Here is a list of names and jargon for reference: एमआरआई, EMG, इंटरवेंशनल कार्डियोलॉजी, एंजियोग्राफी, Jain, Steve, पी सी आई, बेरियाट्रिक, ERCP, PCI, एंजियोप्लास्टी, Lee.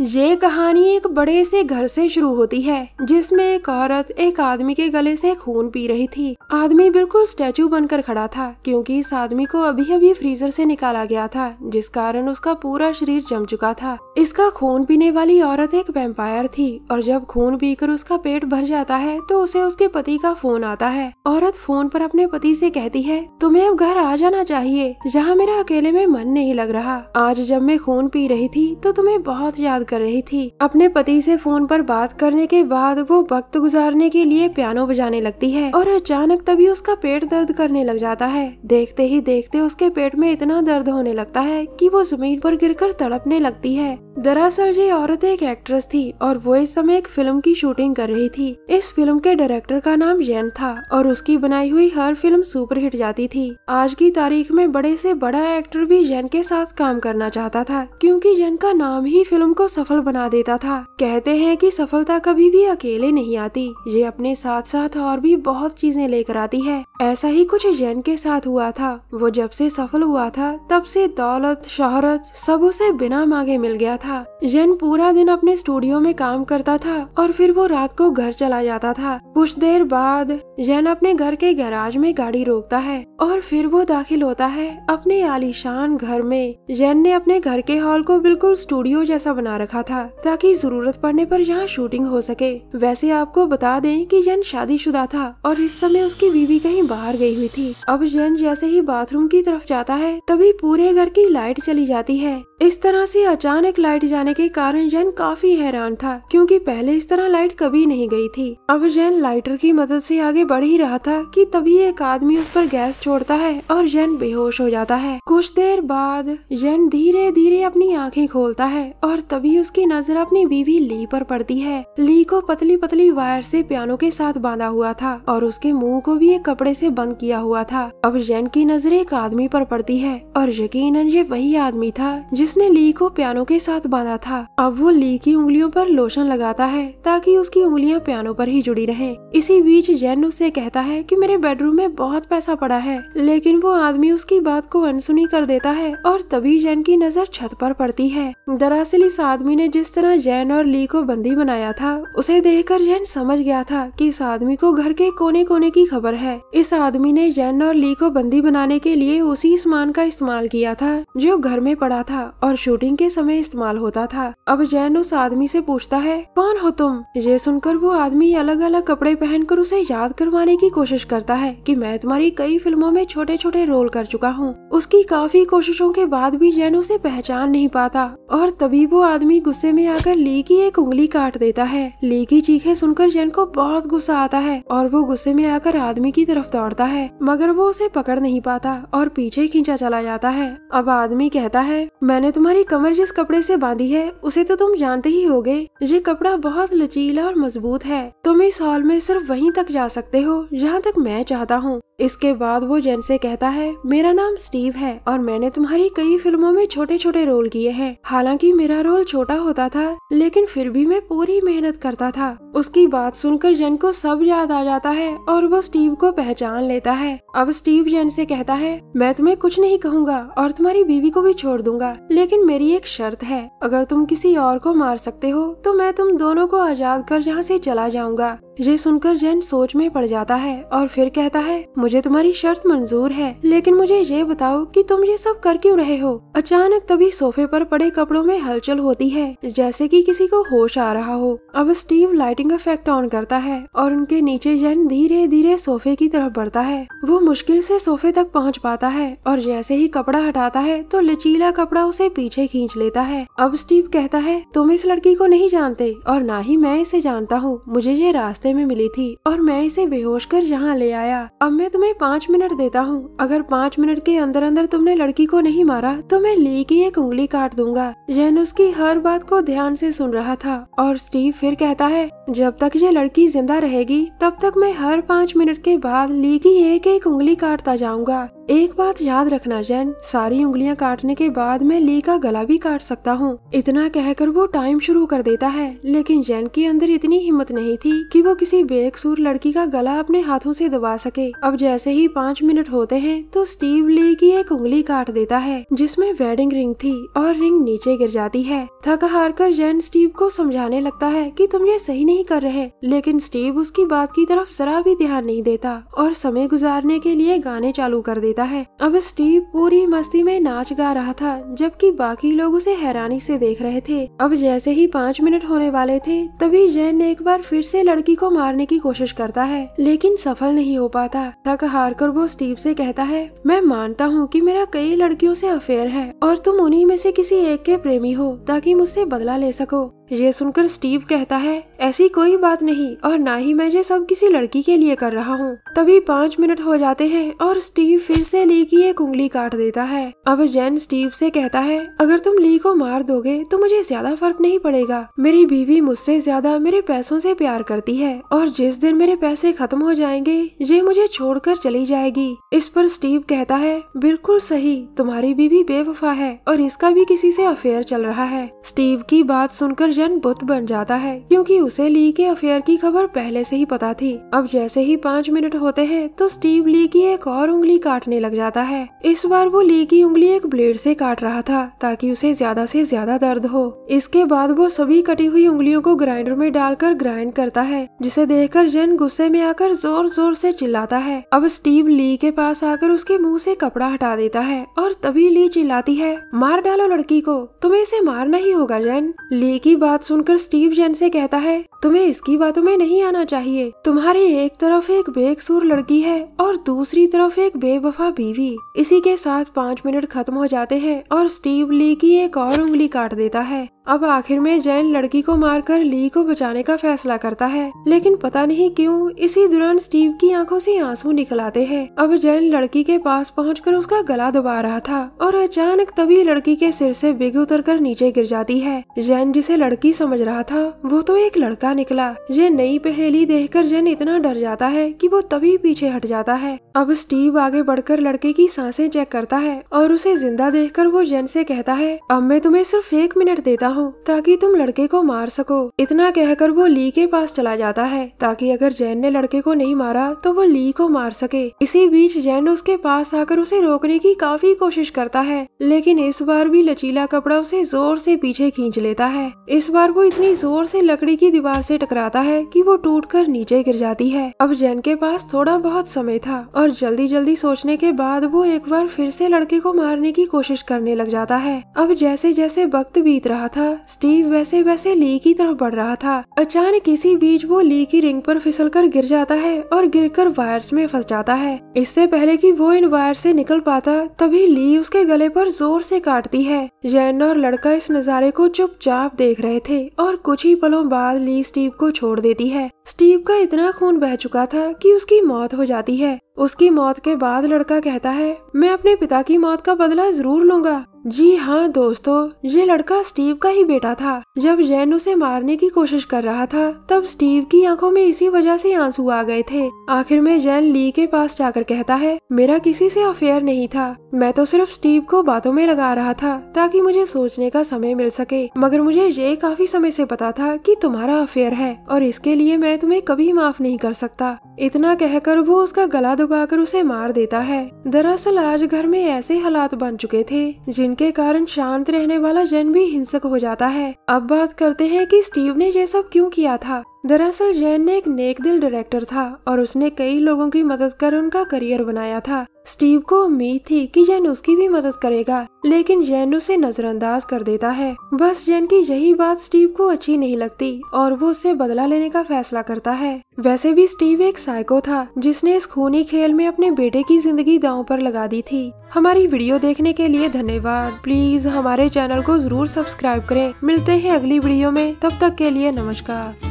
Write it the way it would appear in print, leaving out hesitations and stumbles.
ये कहानी एक बड़े से घर से शुरू होती है जिसमें एक औरत एक आदमी के गले से खून पी रही थी। आदमी बिल्कुल स्टैचू बनकर खड़ा था क्योंकि इस आदमी को अभी अभी फ्रीजर से निकाला गया था जिस कारण उसका पूरा शरीर जम चुका था। इसका खून पीने वाली औरत एक वैम्पायर थी और जब खून पीकर उसका पेट भर जाता है तो उसे उसके पति का फोन आता है। औरत फोन पर अपने पति से कहती है, तुम्हें अब घर आ जाना चाहिए, यहाँ मेरा अकेले में मन नहीं लग रहा। आज जब मैं खून पी रही थी तो तुम्हें बहुत याद कर रही थी। अपने पति से फोन पर बात करने के बाद वो वक्त गुजारने के लिए पियानो बजाने लगती है और अचानक तभी उसका पेट दर्द करने लग जाता है। देखते ही देखते उसके पेट में इतना दर्द होने लगता है कि वो जमीन पर गिरकर तड़पने लगती है। दरअसल ये औरत एक एक्ट्रेस थी और वो इस समय एक फिल्म की शूटिंग कर रही थी। इस फिल्म के डायरेक्टर का नाम जैन था और उसकी बनाई हुई हर फिल्म सुपरहिट जाती थी। आज की तारीख में बड़े से बड़ा एक्टर भी जैन के साथ काम करना चाहता था क्योंकि जैन का नाम ही फिल्म को सफल बना देता था। कहते हैं कि सफलता कभी भी अकेले नहीं आती, ये अपने साथ साथ और भी बहुत चीजें लेकर आती है। ऐसा ही कुछ जैन के साथ हुआ था। वो जब से सफल हुआ था तब से दौलत शोहरत सब उसे बिना मांगे मिल गया था। जैन पूरा दिन अपने स्टूडियो में काम करता था और फिर वो रात को घर चला जाता था। कुछ देर बाद जैन अपने घर के गैराज में गाड़ी रोकता है और फिर वो दाखिल होता है अपने आलीशान घर में। जैन ने अपने घर के हॉल को बिल्कुल स्टूडियो जैसा बना रखा था ताकि जरूरत पड़ने पर यहाँ शूटिंग हो सके। वैसे आपको बता दें कि जैन शादीशुदा था और इस समय उसकी बीवी कहीं बाहर गई हुई थी। अब जैन जैसे ही बाथरूम की तरफ जाता है तभी पूरे घर की लाइट चली जाती है। इस तरह से अचानक लाइट जाने के कारण जैन काफी हैरान था क्योंकि पहले इस तरह लाइट कभी नहीं गई थी। अब जैन लाइटर की मदद से आगे बढ़ ही रहा था कि तभी एक आदमी उस पर गैस छोड़ता है और जैन बेहोश हो जाता है। कुछ देर बाद जैन धीरे धीरे अपनी आंखें खोलता है और तभी उसकी नजर अपनी बीवी ली पर पड़ती है। ली को पतली पतली वायर से पियानो के साथ बांधा हुआ था और उसके मुँह को भी एक कपड़े से बंद किया हुआ था। अब जैन की नजर एक आदमी पर पड़ती है और यकीनन ये वही आदमी था जिसने ली को पियानो के साथ बांधा था। अब वो ली की उंगलियों पर लोशन लगाता है ताकि उसकी उंगलियां पियानो पर ही जुड़ी रहें। इसी बीच जैन उससे कहता है कि मेरे बेडरूम में बहुत पैसा पड़ा है, लेकिन वो आदमी उसकी बात को अनसुनी कर देता है और तभी जैन की नजर छत पर पड़ती है। दरअसल इस आदमी ने जिस तरह जैन और ली को बंदी बनाया था उसे देखकर जैन समझ गया था कि इस आदमी को घर के कोने कोने की खबर है। इस आदमी ने जैन और ली को बंदी बनाने के लिए उसी सामान का इस्तेमाल किया था जो घर में पड़ा था और शूटिंग के समय इस्तेमाल होता था। अब जैन उस आदमी से पूछता है, कौन हो तुम? ये सुनकर वो आदमी अलग अलग कपड़े पहनकर उसे याद करवाने की कोशिश करता है कि मैं तुम्हारी कई फिल्मों में छोटे छोटे रोल कर चुका हूँ। उसकी काफी कोशिशों के बाद भी जैन उसे पहचान नहीं पाता और तभी वो आदमी गुस्से में आकर ली की एक उंगली काट देता है। ली की चीखें सुनकर जैन को बहुत गुस्सा आता है और वो गुस्से में आकर आदमी की तरफ दौड़ता है, मगर वो उसे पकड़ नहीं पाता और पीछे खींचा चला जाता है। अब आदमी कहता है, मैंने तुम्हारी कमर जिस कपड़े से बांधी है उसे तो तुम जानते ही होगे। ये कपड़ा बहुत लचीला और मजबूत है, तुम इस हॉल में सिर्फ वहीं तक जा सकते हो जहाँ तक मैं चाहता हूँ। इसके बाद वो जैन से कहता है, मेरा नाम स्टीव है और मैंने तुम्हारी कई फिल्मों में छोटे छोटे रोल किए हैं। हालांकि मेरा रोल छोटा होता था लेकिन फिर भी मैं पूरी मेहनत करता था। उसकी बात सुनकर जैन को सब याद आ जाता है और वो स्टीव को पहचान लेता है। अब स्टीव जैन से कहता है, मैं तुम्हें कुछ नहीं कहूँगा और तुम्हारी बीवी को भी छोड़ दूंगा, लेकिन मेरी एक शर्त है, अगर तुम किसी और को मार सकते हो तो मैं तुम दोनों को आजाद कर यहाँ से चला जाऊंगा। ये सुनकर जैन सोच में पड़ जाता है और फिर कहता है, मुझे तुम्हारी शर्त मंजूर है, लेकिन मुझे ये बताओ कि तुम ये सब कर क्यों रहे हो। अचानक तभी सोफे पर पड़े कपड़ों में हलचल होती है जैसे कि किसी को होश आ रहा हो। अब स्टीव लाइटिंग इफेक्ट ऑन करता है और उनके नीचे जैन धीरे धीरे सोफे की तरफ बढ़ता है। वो मुश्किल से सोफे तक पहुँच पाता है और जैसे ही कपड़ा हटाता है तो लचीला कपड़ा उसे पीछे खींच लेता है। अब स्टीव कहता है, तुम इस लड़की को नहीं जानते और ना ही मैं इसे जानता हूँ। मुझे ये रास्ते में मिली थी और मैं इसे बेहोश कर यहाँ ले आया। अब मैं तुम्हें 5 मिनट देता हूँ, अगर 5 मिनट के अंदर अंदर तुमने लड़की को नहीं मारा तो मैं ली की एक उंगली काट दूंगा। जैन उसकी हर बात को ध्यान से सुन रहा था और स्टीव फिर कहता है, जब तक ये लड़की जिंदा रहेगी तब तक मैं हर 5 मिनट के बाद ली की एक एक उंगली काटता जाऊंगा। एक बात याद रखना जैन, सारी उंगलियां काटने के बाद मैं ली का गला भी काट सकता हूँ। इतना कहकर वो टाइम शुरू कर देता है, लेकिन जैन के अंदर इतनी हिम्मत नहीं थी कि वो किसी बेकसूर लड़की का गला अपने हाथों से दबा सके। अब जैसे ही 5 मिनट होते हैं तो स्टीव ली की एक उंगली काट देता है जिसमें वेडिंग रिंग थी, और रिंग नीचे गिर जाती है। थक हार कर जैन स्टीव को समझाने लगता है कि तुम ये सही नहीं कर रहे, लेकिन स्टीव उसकी बात की तरफ जरा भी ध्यान नहीं देता और समय गुजारने के लिए गाने चालू कर देता है। अब स्टीव पूरी मस्ती में नाच गा रहा था जबकि बाकी लोग उसे हैरानी से देख रहे थे। अब जैसे ही 5 मिनट होने वाले थे तभी जैन एक बार फिर से लड़की को मारने की कोशिश करता है, लेकिन सफल नहीं हो पाता। थक हार कर वो स्टीव से कहता है, मैं मानता हूँ कि मेरा कई लड़कियों से अफेयर है और तुम उन्हीं में से किसी एक के प्रेमी हो ताकि मुझसे बदला ले सको। ये सुनकर स्टीव कहता है, ऐसी कोई बात नहीं और ना ही मैं ये सब किसी लड़की के लिए कर रहा हूँ। तभी 5 मिनट हो जाते हैं और स्टीव फिर से ली की एक उंगली काट देता है। अब जैन स्टीव से कहता है, अगर तुम ली को मार दोगे तो मुझे ज्यादा फर्क नहीं पड़ेगा। मेरी बीवी मुझसे ज्यादा मेरे पैसों से प्यार करती है और जिस दिन मेरे पैसे खत्म हो जाएंगे ये मुझे छोड़ कर चली जाएगी। इस पर स्टीव कहता है, बिल्कुल सही, तुम्हारी बीवी बेवफा है और इसका भी किसी से अफेयर चल रहा है। स्टीव की बात सुनकर जैन बुत बन जाता है क्योंकि उसे ली के अफेयर की खबर पहले से ही पता थी। अब जैसे ही 5 मिनट होते हैं तो स्टीव ली की एक और उंगली काटने लग जाता है। इस बार वो ली की उंगली एक ब्लेड से काट रहा था ताकि उसे ज्यादा से ज्यादा दर्द हो। इसके बाद वो सभी कटी हुई उंगलियों को ग्राइंडर में डालकर ग्राइंड करता है, जिसे देखकर जैन गुस्से में आकर जोर जोर से चिल्लाता है। अब स्टीव ली के पास आकर उसके मुँह से कपड़ा हटा देता है और तभी ली चिल्लाती है, मार डालो लड़की को, तुम्हें इसे मारना ही होगा जैन। ली की बात सुनकर स्टीव जैन से कहता है, तुम्हें इसकी बातों में नहीं आना चाहिए। तुम्हारी एक तरफ एक बेकसूर लड़की है और दूसरी तरफ एक बेवफा बीवी। इसी के साथ 5 मिनट खत्म हो जाते हैं और स्टीव ली की एक और उंगली काट देता है। अब आखिर में जैन लड़की को मारकर ली को बचाने का फैसला करता है, लेकिन पता नहीं क्यों इसी दौरान स्टीव की आंखों से आंसू निकल आते हैं। अब जैन लड़की के पास पहुंचकर उसका गला दबा रहा था और अचानक तभी लड़की के सिर से बिग उतरकर नीचे गिर जाती है। जैन जिसे लड़की समझ रहा था वो तो एक लड़का निकला। ये नई पहेली देखकर जैन इतना डर जाता है कि वो तभी पीछे हट जाता है। अब स्टीव आगे बढ़कर लड़के की सांसें चेक करता है और उसे जिंदा देखकर वो जैन से कहता है, अब मैं तुम्हें सिर्फ 1 मिनट देता ताकि तुम लड़के को मार सको। इतना कहकर वो ली के पास चला जाता है ताकि अगर जैन ने लड़के को नहीं मारा तो वो ली को मार सके। इसी बीच जैन उसके पास आकर उसे रोकने की काफी कोशिश करता है, लेकिन इस बार भी लचीला कपड़ा उसे जोर से पीछे खींच लेता है। इस बार वो इतनी जोर से लकड़ी की दीवार से टकराता है कि वो टूटकर नीचे गिर जाती है। अब जैन के पास थोड़ा बहुत समय था और जल्दी जल्दी सोचने के बाद वो एक बार फिर से लड़के को मारने की कोशिश करने लग जाता है। अब जैसे जैसे वक्त बीत रहा था स्टीव वैसे वैसे ली की तरफ बढ़ रहा था। अचानक इसी बीच वो ली की रिंग पर फिसलकर गिर जाता है और गिरकर वायर्स में फंस जाता है। इससे पहले कि वो इन वायर से निकल पाता तभी ली उसके गले पर जोर से काटती है। जैन और लड़का इस नज़ारे को चुपचाप देख रहे थे और कुछ ही पलों बाद ली स्टीव को छोड़ देती है। स्टीव का इतना खून बह चुका था कि उसकी मौत हो जाती है। उसकी मौत के बाद लड़का कहता है, मैं अपने पिता की मौत का बदला जरूर लूंगा। जी हाँ दोस्तों, ये लड़का स्टीव का ही बेटा था। जब जैन उसे मारने की कोशिश कर रहा था तब स्टीव की आंखों में इसी वजह से आंसू आ गए थे। आखिर में जैन ली के पास जाकर कहता है, मेरा किसी से अफेयर नहीं था, मैं तो सिर्फ स्टीव को बातों में लगा रहा था ताकि मुझे सोचने का समय मिल सके, मगर मुझे ये काफी समय से पता था कि तुम्हारा अफेयर है और इसके लिए मैं तुम्हें कभी माफ नहीं कर सकता। इतना कहकर वो उसका गला दबाकर उसे मार देता है। दरअसल आज घर में ऐसे हालात बन चुके थे जिनके कारण शांत रहने वाला जैन भी हिंसक हो जाता है। अब बात करते हैं कि स्टीव ने ये सब क्यों किया था। दरअसल जैन ने एक नेक दिल डायरेक्टर था और उसने कई लोगों की मदद कर उनका करियर बनाया था। स्टीव को उम्मीद थी कि जैन उसकी भी मदद करेगा, लेकिन जैन उसे नजरअंदाज कर देता है। बस जैन की यही बात स्टीव को अच्छी नहीं लगती और वो उससे बदला लेने का फैसला करता है। वैसे भी स्टीव एक साइको था जिसने इस खूनी खेल में अपने बेटे की जिंदगी दांव पर लगा दी थी। हमारी वीडियो देखने के लिए धन्यवाद। प्लीज हमारे चैनल को जरूर सब्सक्राइब करें। मिलते हैं अगली वीडियो में, तब तक के लिए नमस्कार।